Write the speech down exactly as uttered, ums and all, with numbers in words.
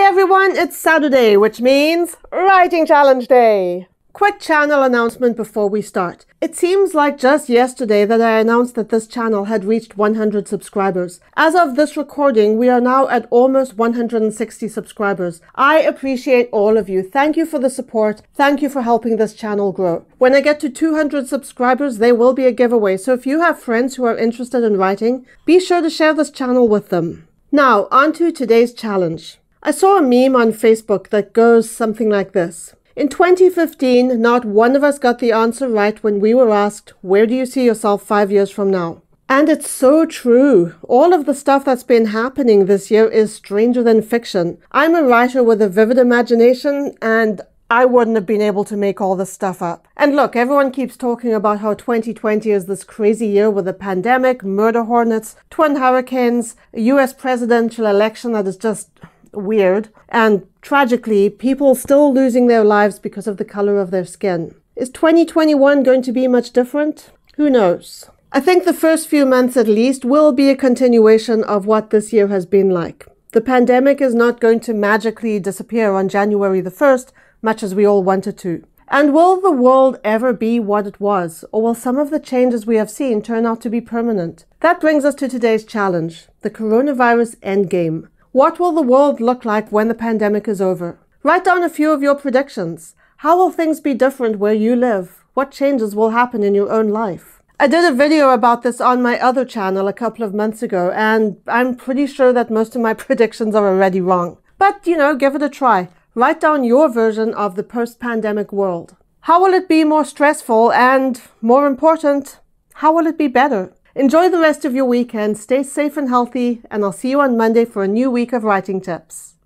Hi everyone, it's Saturday, which means Writing Challenge Day! Quick channel announcement before we start. It seems like just yesterday that I announced that this channel had reached one hundred subscribers. As of this recording, we are now at almost one hundred sixty subscribers. I appreciate all of you. Thank you for the support. Thank you for helping this channel grow. When I get to two hundred subscribers, there will be a giveaway. So if you have friends who are interested in writing, be sure to share this channel with them. Now, on to today's challenge. I saw a meme on Facebook that goes something like this. In twenty fifteen, not one of us got the answer right when we were asked, where do you see yourself five years from now? And it's so true. All of the stuff that's been happening this year is stranger than fiction. I'm a writer with a vivid imagination, and I wouldn't have been able to make all this stuff up. And look, everyone keeps talking about how twenty twenty is this crazy year with a pandemic, murder hornets, twin hurricanes, a U S presidential election that is just weird, and tragically, people still losing their lives because of the color of their skin. Is twenty twenty-one going to be much different? Who knows? I think the first few months at least will be a continuation of what this year has been like. The pandemic is not going to magically disappear on January the first, much as we all wanted to. And will the world ever be what it was, or will some of the changes we have seen turn out to be permanent? That brings us to today's challenge, the coronavirus endgame. What will the world look like when the pandemic is over? Write down a few of your predictions. How will things be different where you live? What changes will happen in your own life? I did a video about this on my other channel a couple of months ago, and I'm pretty sure that most of my predictions are already wrong. But, you know, give it a try. Write down your version of the post-pandemic world. How will it be more stressful and, more important, how will it be better? Enjoy the rest of your weekend, stay safe and healthy, and I'll see you on Monday for a new week of writing tips.